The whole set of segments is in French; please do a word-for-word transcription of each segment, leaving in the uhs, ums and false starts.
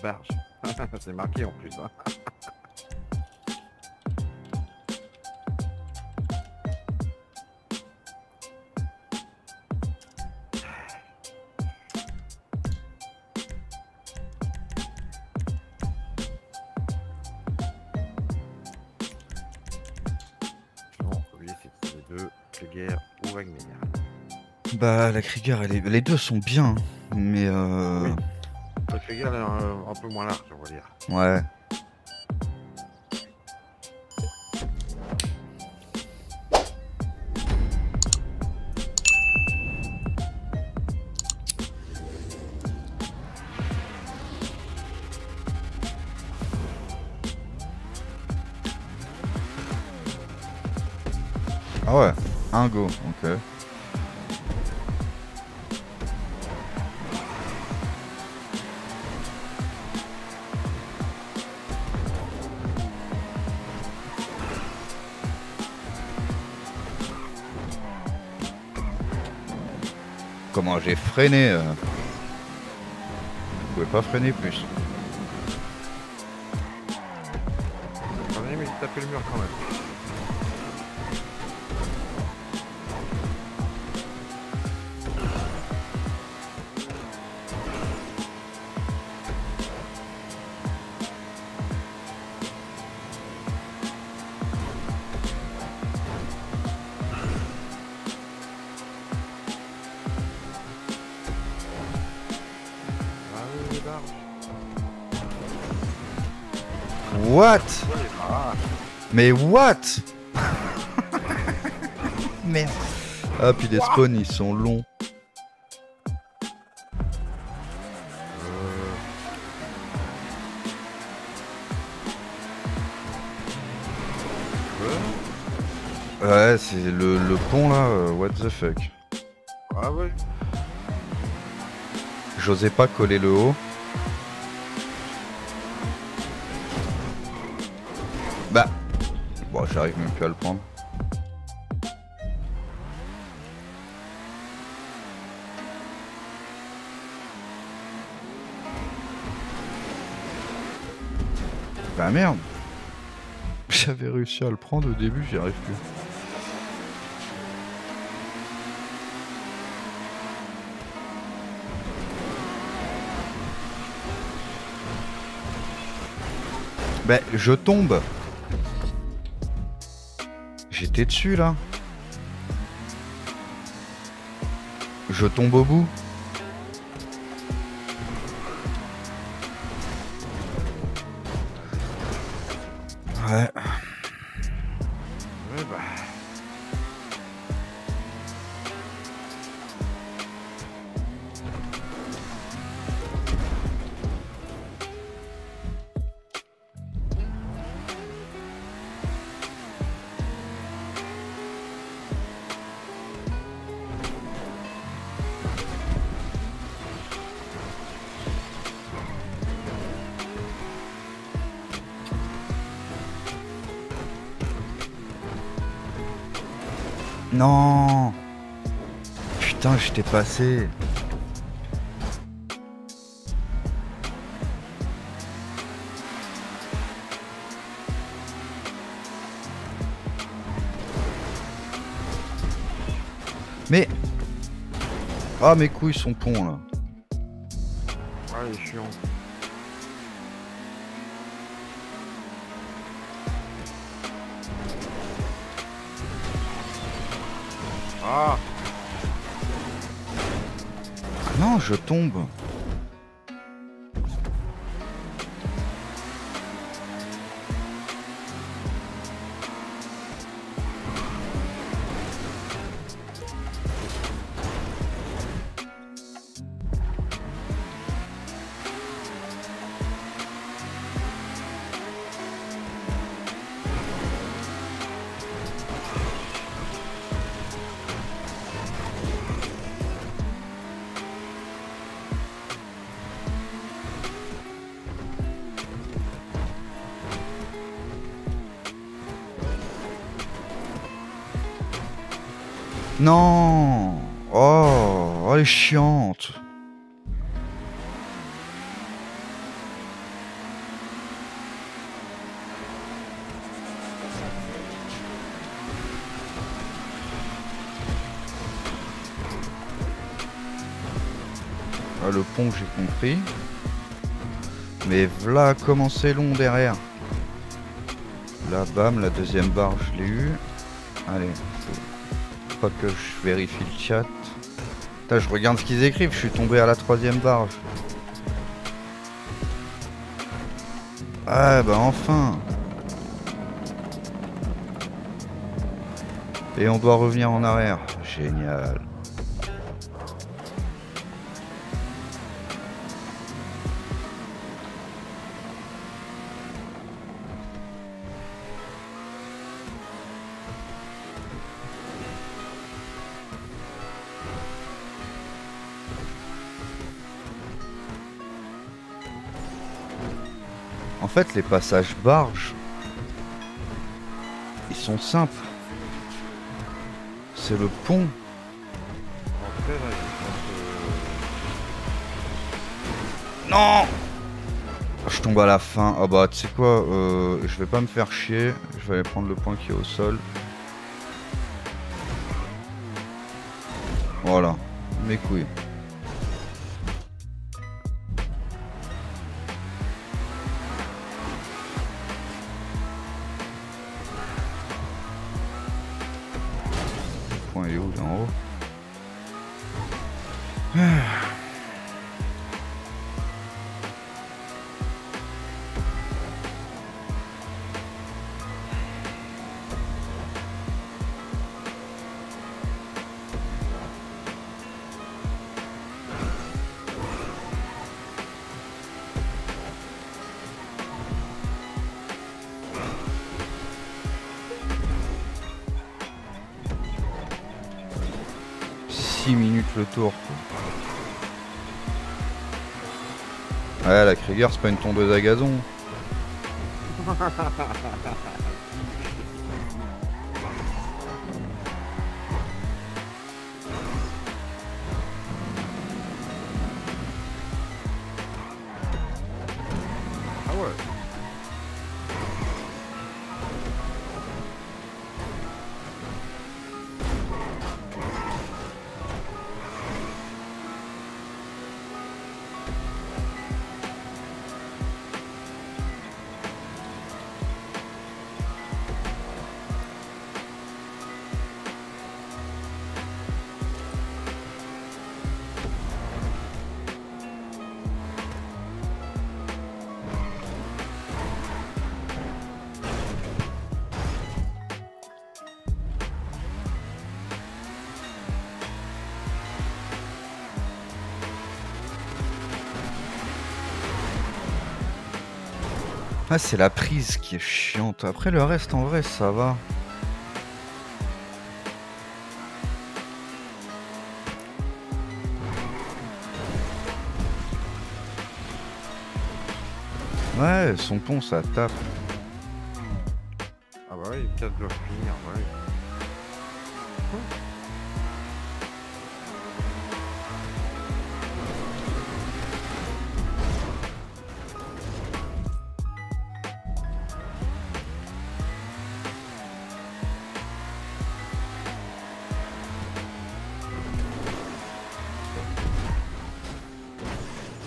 barge. C'est marqué en plus. Hein. Bah la Krieger, elle est... les deux sont bien, mais euh... oui. La Krieger elle est un, un peu moins large, on va dire. Ouais. Ah ouais, un go, ok. Comment j'ai freiné euh... Je pouvais pas freiner plus. Ah oui, mais j'ai tapé le mur quand même. What? Mais what? Merde. Ah puis les spawns ils sont longs. Ouais c'est le, le pont là, what the fuck. Ah ouais. J'osais pas coller le haut. Bah, bon, j'arrive même plus à le prendre. Bah merde. J'avais réussi à le prendre au début, j'y arrive plus. Bah, je tombe. J'étais dessus là. Je tombe au bout. Ouais. Ouais bah. Non, putain, je t'ai passé. Mais... Ah, mes couilles sont ponts, là. Ah, il est chiant. Ah non, je tombe. Non, oh, elle est chiante. Ah, le pont, j'ai compris. Mais v'là comment c'est long derrière. Là, bam, la deuxième barre, je l'ai eu. Allez, faut pas que je vérifie le chat. Putain, je regarde ce qu'ils écrivent, je suis tombé à la troisième barre. Ah bah enfin. Et on doit revenir en arrière. Génial. En fait, les passages barges, ils sont simples. C'est le pont. Non, je tombe à la fin. Ah bah, tu sais quoi, euh, je vais pas me faire chier. Je vais aller prendre le point qui est au sol. Voilà, mes couilles. Il est où, il est en haut. Ah. Minutes le tour. Ouais, la Krieger, c'est pas une tondeuse à gazon. Ah, c'est la prise qui est chiante. Après, le reste, en vrai, ça va. Ouais, son pont, ça tape. Ah bah ouais, quatre doivent finir, ouais.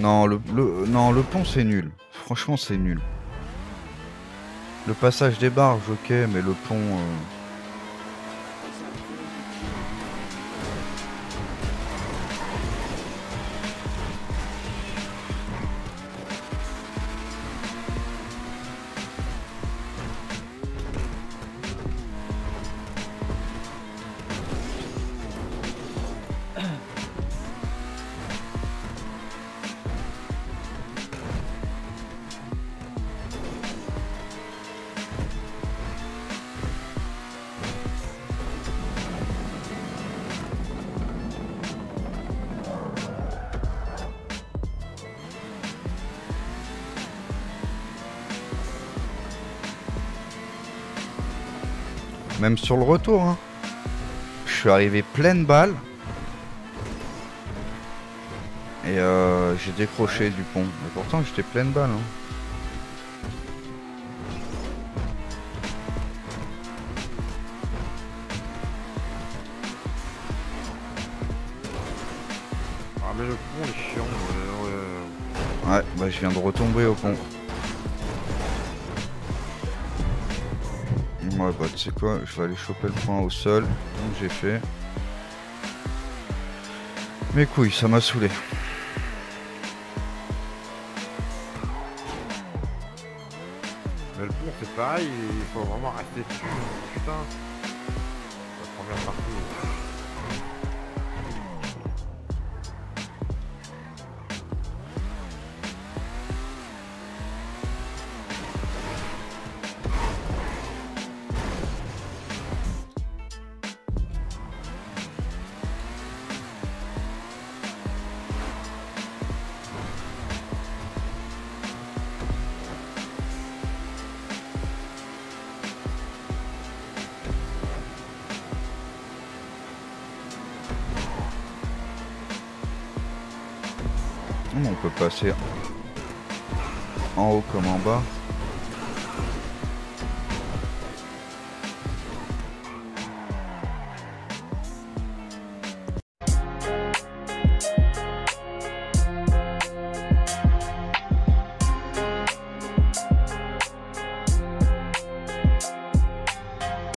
Non, le, le, non, le pont, c'est nul. Franchement, c'est nul. Le passage des barges, ok, mais le pont... Euh... Même sur le retour, hein. Je suis arrivé pleine balle. Et euh, j'ai décroché du pont. Mais pourtant, j'étais pleine balle. Hein. Ah mais le pont est chiant. Ouais, bah je viens de retomber au pont. Ouais, bah tu sais quoi, je vais aller choper le point au sol, donc j'ai fait. Mes couilles, ça m'a saoulé. Mais le pont c'est pareil, il faut vraiment rester dessus, putain. Ça prend bien partout. On peut passer en haut comme en bas.